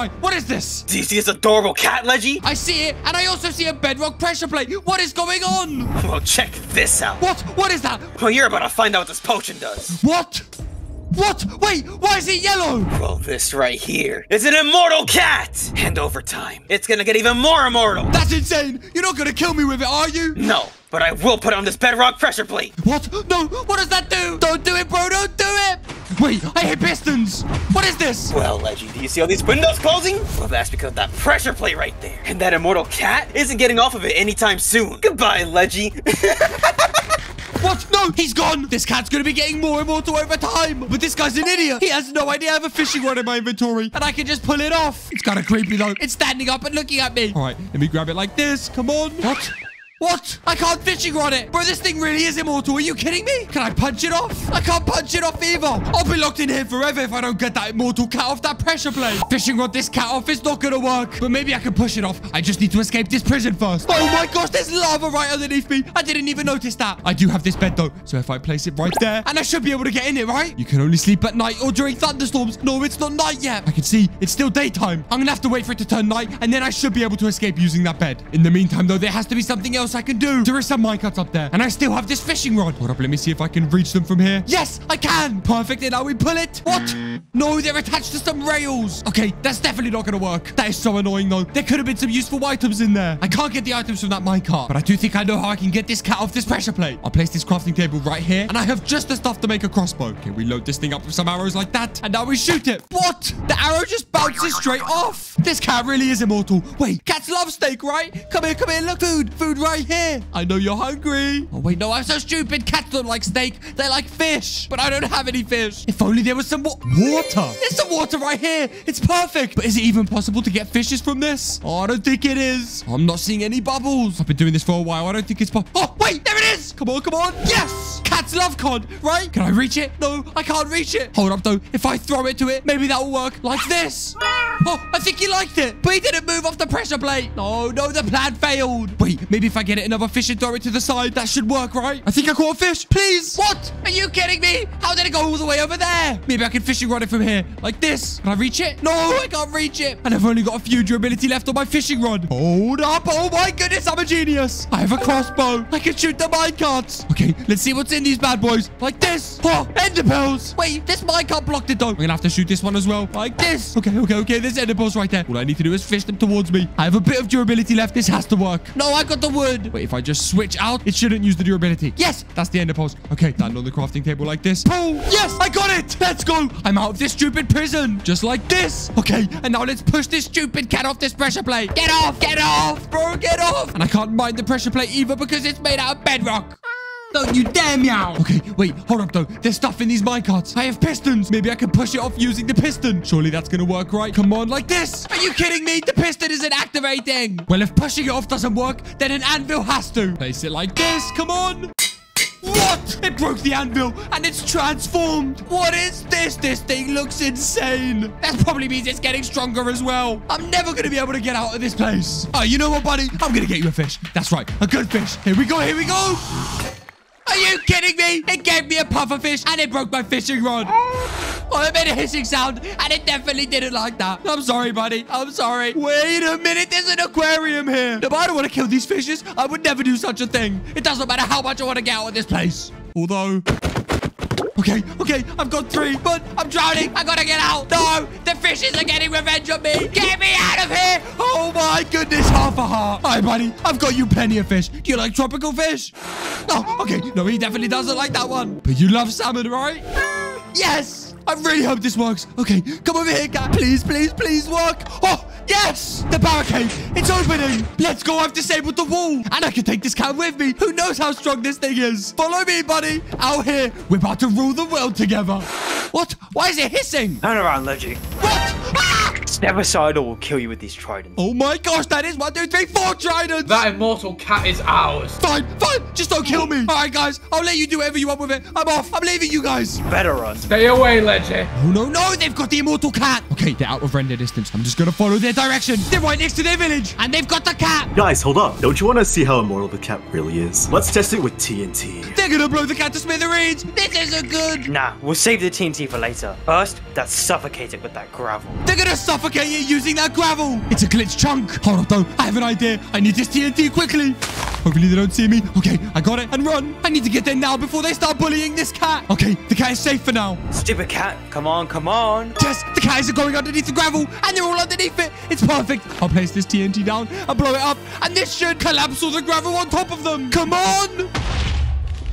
mine. What is this? Do you see this adorable cat, Leggy? I see it, and I also see a bedrock pressure plate. What is going on? Well, check this out. What? What is that? Well, you're about to find out what this potion does. What? What? Wait, why is it yellow? Well, this right here is an immortal cat. And over time, it's gonna get even more immortal. That's insane. You're not gonna kill me with it, are you? No, but I will put on this bedrock pressure plate. What? No, what does that do? Don't do it, bro, don't do it. Wait, I hear pistons. What is this? Well, Leggy, do you see all these windows closing? Well, that's because of that pressure plate right there. And that immortal cat isn't getting off of it anytime soon. Goodbye, Leggy. What? No, he's gone. This cat's going to be getting more immortal over time. But this guy's an idiot. He has no idea I have a fishing rod in my inventory. And I can just pull it off. It's kind of creepy, though. It's standing up and looking at me. All right, let me grab it like this. Come on. What? What? I can't fishing rod it. Bro, this thing really is immortal. Are you kidding me? Can I punch it off? I can't punch it off either. I'll be locked in here forever if I don't get that immortal cat off that pressure plate. Fishing rod this cat off is not going to work. But maybe I can push it off. I just need to escape this prison first. Oh my gosh, there's lava right underneath me. I didn't even notice that. I do have this bed though. So if I place it right there, and I should be able to get in it, right? You can only sleep at night or during thunderstorms. No, it's not night yet. I can see it's still daytime. I'm going to have to wait for it to turn night. And then I should be able to escape using that bed. In the meantime though, there has to be something else I can do. There is some minecarts up there, and I still have this fishing rod. Hold up, let me see if I can reach them from here. Yes, I can. Perfect, and now we pull it. What? No, they're attached to some rails. Okay, that's definitely not gonna work. That is so annoying, though. There could have been some useful items in there. I can't get the items from that minecart, but I do think I know how I can get this cat off this pressure plate. I'll place this crafting table right here, and I have just the stuff to make a crossbow. Okay, we load this thing up with some arrows like that, and now we shoot it. What? The arrow just bounces straight off. This cat really is immortal. Wait, cats love steak, right? Come here, look, food right here. I know you're hungry. Oh, wait, no, I'm so stupid. Cats don't like steak. They like fish, but I don't have any fish. If only there was some water. There's some water right here. It's perfect. But is it even possible to get fishes from this? Oh, I don't think it is. I'm not seeing any bubbles. I've been doing this for a while. I don't think it's possible. Oh, wait, there it is. Come on, come on. Yes. Cats love cod, right? Can I reach it? No, I can't reach it. Hold up, though. If I throw it to it, maybe that'll work like this. Oh, I think he liked it, but he didn't move off the pressure plate. Oh, no, the plan failed. Wait, maybe if I get it another fish and throw it to the side, that should work, right? I think I caught a fish. Please. What? Are you kidding me? How did it go all the way over there? Maybe I can fishing rod it from here, like this. Can I reach it? No, I can't reach it. And I've only got a few durability left on my fishing rod. Hold up. Oh, my goodness, I'm a genius. I have a crossbow. I can shoot the minecarts. Okay, let's see what's in these bad boys, like this. Oh, ender pearls. Wait, this minecart blocked it, though. I'm going to have to shoot this one as well, like this. Okay, okay, okay. There's ender pearls right there. All I need to do is fish them towards me. I have a bit of durability left. This has to work. No, I got the wood. Wait, if I just switch out, it shouldn't use the durability. Yes, that's the ender pearls. Okay, land on the crafting table like this. Oh, yes, I got it. Let's go. I'm out of this stupid prison, just like this. Okay, and now let's push this stupid cat off this pressure plate. Get off, bro, get off. And I can't mine the pressure plate either because it's made out of bedrock. Don't you dare meow. Okay, wait, hold up, though. There's stuff in these minecarts. I have pistons. Maybe I can push it off using the piston. Surely that's going to work, right? Come on, like this. Are you kidding me? The piston isn't activating. Well, if pushing it off doesn't work, then an anvil has to. Place it like this. Come on. What? It broke the anvil and it's transformed. What is this? This thing looks insane. That probably means it's getting stronger as well. I'm never going to be able to get out of this place. Oh, you know what, buddy? I'm going to get you a fish. That's right. A good fish. Here we go. Here we go. Are you kidding me? It gave me a pufferfish and it broke my fishing rod. Oh, it made a hissing sound, and it definitely didn't like that. I'm sorry, buddy. I'm sorry. Wait a minute. There's an aquarium here. If I don't want to kill these fishes, I would never do such a thing. It doesn't matter how much I want to get out of this place. Although... Okay, okay, I've got three, but I'm drowning. I gotta get out. No, the fishes are getting revenge on me. Get me out of here. Oh my goodness, half a heart. All right, buddy, I've got you plenty of fish. Do you like tropical fish? No, oh, okay. No, he definitely doesn't like that one. But you love salmon, right? Yes. I really hope this works. Okay, come over here, cat. Please, please, please work. Oh, yes. The barricade. It's opening. Let's go. I've disabled the wall. And I can take this cat with me. Who knows how strong this thing is? Follow me, buddy. Out here. We're about to rule the world together. What? Why is it hissing? Turn around, Leggy. What? Ah! Neversidal will kill you with these tridents. Oh my gosh, that is 1, 2, 3, 4 tridents. That immortal cat is ours. Fine, fine. Just don't kill me. All right, guys. I'll let you do whatever you want with it. I'm off. I'm leaving you guys. You better run. Stay away, Leggy. Oh, no, no. They've got the immortal cat. Okay, they're out of render distance. I'm just going to follow their direction. They're right next to their village. And they've got the cat. Guys, hold up. Don't you want to see how immortal the cat really is? Let's test it with TNT. They're going to blow the cat to smithereens. This isn't good. Nah, we'll save the TNT for later. First, let's suffocate it with that gravel. They're going to suffocate Okay, you're using that gravel. It's a glitch chunk. Hold on, I have an idea. I need this TNT quickly. Hopefully they don't see me. Okay, I got it. And run. I need to get there now before they start bullying this cat. Okay, the cat is safe for now. Stupid cat. Come on, come on. Yes, the cat is going underneath the gravel and they're all underneath it. It's perfect. I'll place this TNT down and blow it up. And this should collapse all the gravel on top of them. Come on.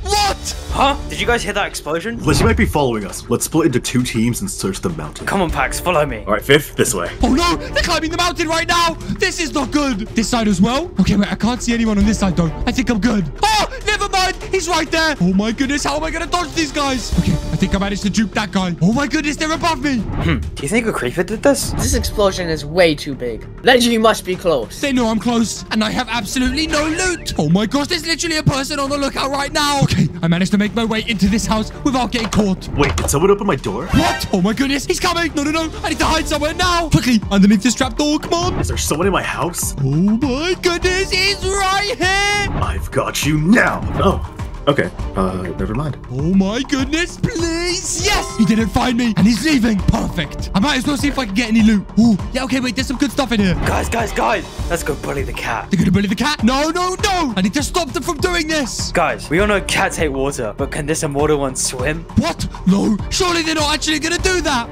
What? Huh? Did you guys hear that explosion? Liz, you might be following us. Let's split into two teams and search the mountain. Come on, Pax, follow me. All right, Fifth, this way. Oh no, they're climbing the mountain right now. This is not good. This side as well? Okay, wait, I can't see anyone on this side though. I think I'm good. Oh, never mind. He's right there. Oh my goodness, how am I gonna dodge these guys? Okay, I think I managed to dupe that guy. Oh my goodness, they're above me. Do you think a creeper did this? This explosion is way too big. Leggy must be close. They know I'm close, and I have absolutely no loot. Oh my gosh, there's literally a person on the lookout right now. Okay, I managed to make my way into this house without getting caught. Wait, did someone open my door? What? Oh my goodness, he's coming. No, no, no. I need to hide somewhere now. Quickly, underneath this trap door. Come on. Is there someone in my house? Oh my goodness, he's right here. I've got you now. Oh. Okay, never mind. Oh my goodness, please. Yes, he didn't find me and he's leaving. Perfect. I might as well see if I can get any loot. Oh, yeah, okay, wait, there's some good stuff in here. Guys, let's go bully the cat. They're gonna bully the cat? No, no, no. I need to stop them from doing this. Guys, we all know cats hate water, but can this immortal one swim? What? No, surely they're not actually gonna do that.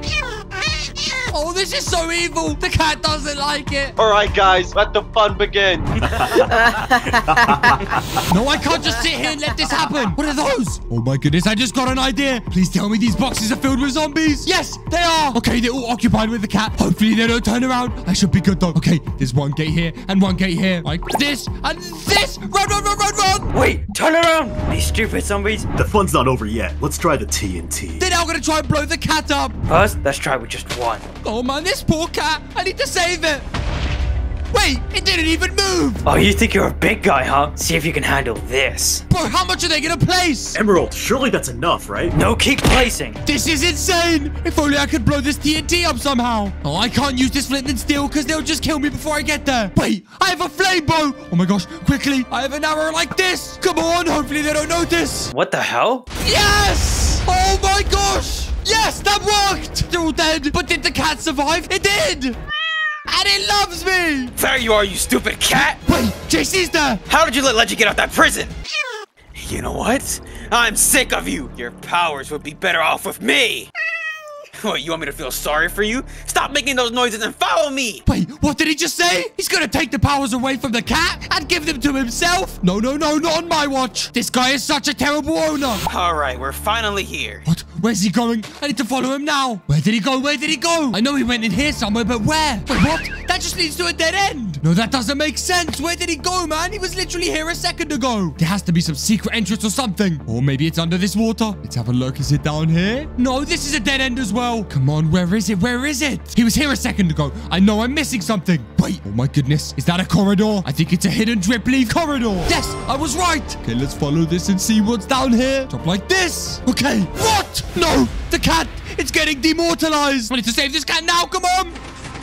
Oh, this is so evil. The cat doesn't like it. All right, guys, let the fun begin. No, I can't just sit here and let this happen. What are those? Oh, my goodness, I just got an idea. Please tell me these boxes are filled with zombies. Yes, they are. Okay, they're all occupied with the cat. Hopefully, they don't turn around. I should be good, though. Okay, there's one gate here and one gate here. Like this and this. Run, run, run, run, run. Wait, turn around. These stupid zombies. The fun's not over yet. Let's try the TNT. They're now going to try and blow the cat up. First, let's try with just one. Oh man, this poor cat. I need to save it. Wait, it didn't even move. Oh, you think you're a big guy, huh? See if you can handle this. Bro, how much are they gonna place? Emerald, surely that's enough, right? No, keep placing. This is insane. If only I could blow this TNT up somehow. Oh, I can't use this flint and steel because they'll just kill me before I get there. Wait, I have a flame bow. Oh my gosh, quickly. I have an arrow like this. Come on, hopefully they don't notice. What the hell? Yes! Oh my gosh. Yes, that worked! They're all dead. But did the cat survive? It did! And it loves me! There you are, you stupid cat! Wait, JC's there! How did you let Leggy get out that prison? You know what? I'm sick of you! Your powers would be better off with me! What, you want me to feel sorry for you? Stop making those noises and follow me! Wait, what did he just say? He's gonna take the powers away from the cat and give them to himself? No, no, no, not on my watch. This guy is such a terrible owner. All right, we're finally here. What? Where's he going? I need to follow him now. Where did he go? Where did he go? I know he went in here somewhere, but where? Wait, what? That just leads to a dead end. No, that doesn't make sense. Where did he go, man? He was literally here a second ago. There has to be some secret entrance or something. Or maybe it's under this water. Let's have a look. Is it down here? No, this is a dead end as well. Come on, where is it? Where is it? He was here a second ago. I know I'm missing something. Wait, oh my goodness. Is that a corridor? I think it's a hidden drip leaf corridor. Yes, I was right. Okay, let's follow this and see what's down here. Drop like this. Okay, what? No, the cat. It's getting demortalized. I need to save this cat now. Come on.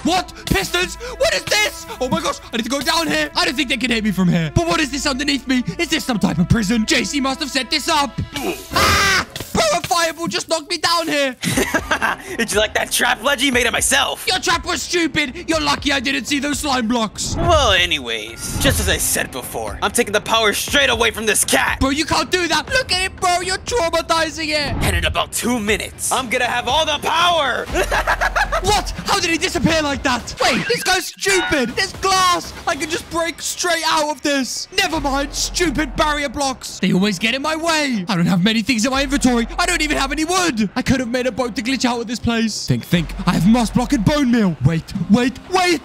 What? Pistons? What is this? Oh my gosh, I need to go down here. I don't think they can hit me from here. But what is this underneath me? Is this some type of prison? JC must have set this up. Ah! Fireball just knocked me down here. Did you like that trap, Leggy? Made it myself. Your trap was stupid. You're lucky I didn't see those slime blocks. Well, anyways, just as I said before, I'm taking the power straight away from this cat. Bro, you can't do that. Look at it, bro. You're traumatizing it. And in about 2 minutes, I'm gonna have all the power. What? How did he disappear like that? Wait, this guy's stupid. There's glass. I can just break straight out of this. Never mind, stupid barrier blocks. They always get in my way. I don't have many things in my inventory. I don't even have any wood. I could have made a boat to glitch out of this place. Think. I have moss block and bone meal. Wait.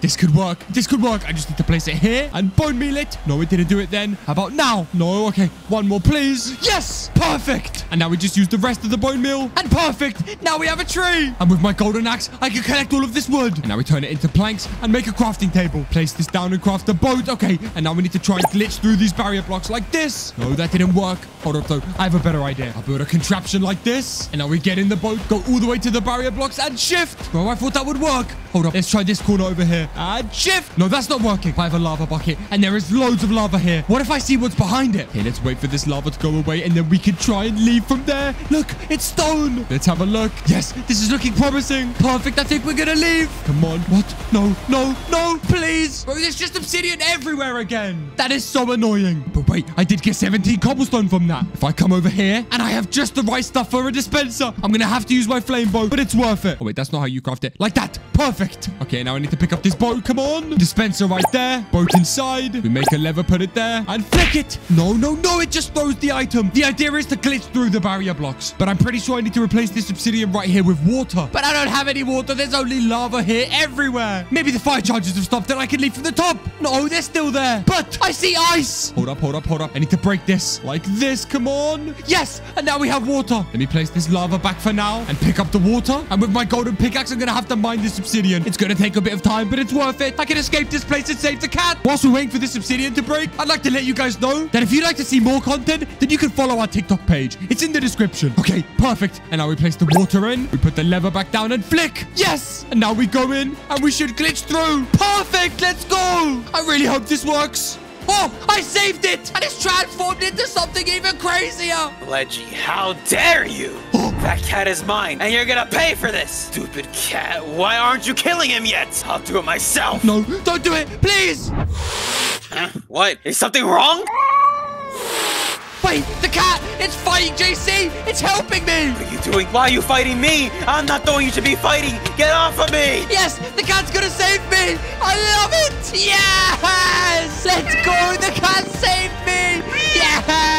This could work. I just need to place it here and bone meal it. No, it didn't do it then. How about now? No, okay. One more, please. Yes, perfect. And now we just use the rest of the bone meal. And perfect. Now we have a tree. And with my golden axe, I can collect all of this wood. And now we turn it into planks and make a crafting table. Place this down and craft a boat. Okay. And now we need to try and glitch through these barrier blocks like this. No, that didn't work. Hold up, though. I have a better idea. I'll build a contraption like this. this. And now we get in the boat, go all the way to the barrier blocks and shift. Bro, I thought that would work. Hold up. Let's try this corner over here. And shift. No, that's not working. I have a lava bucket and there is loads of lava here. What if I see what's behind it? Okay, let's wait for this lava to go away and then we can try and leave from there. Look, it's stone. Let's have a look. Yes, this is looking promising. Perfect. I think we're going to leave. Come on. What? No, no, no, please. Bro, there's just obsidian everywhere again. That is so annoying. But wait, I did get 17 cobblestone from that. If I come over here and I have just the right stuff for a dispenser, I'm going to have to use my flame bow, but it's worth it. Oh, wait, that's not how you craft it. Like that. Perfect. Okay, now I need to pick up this boat. Come on. Dispenser right there. Boat inside. We make a lever, put it there and flick it. No, no, no. It just throws the item. The idea is to glitch through the barrier blocks, but I'm pretty sure I need to replace this obsidian right here with water, but I don't have any water. There's only lava here everywhere. Maybe the fire charges have stopped and I can leave from the top. No, they're still there, but I see ice. Hold up, hold up, hold up. I need to break this like this. Come on. Yes. And now we have water. Let me place this lava back for now and pick up the water. And with my golden pickaxe, I'm going to have to mine this obsidian. It's going to take a bit of time, but it's worth it. I can escape this place and save the cat. Whilst we're waiting for this obsidian to break, I'd like to let you guys know that if you'd like to see more content, then you can follow our TikTok page. It's in the description. Okay, perfect. And now we place the water in. We put the lever back down and flick. Yes. And now we go in and we should glitch through. Perfect. Let's go. I really hope this works. Oh, I saved it! And it's transformed into something even crazier! Leggy, how dare you! Oh. That cat is mine, and you're gonna pay for this! Stupid cat, why aren't you killing him yet? I'll do it myself! No, don't do it, please! Huh? What? Is something wrong? Wait, the cat! It's fighting JC! It's helping me! What are you doing? Why are you fighting me? I'm not the one you should be fighting! Get off of me! Yes! The cat's gonna save me! I love it! Yes! Let's go! The cat saved me! Yes!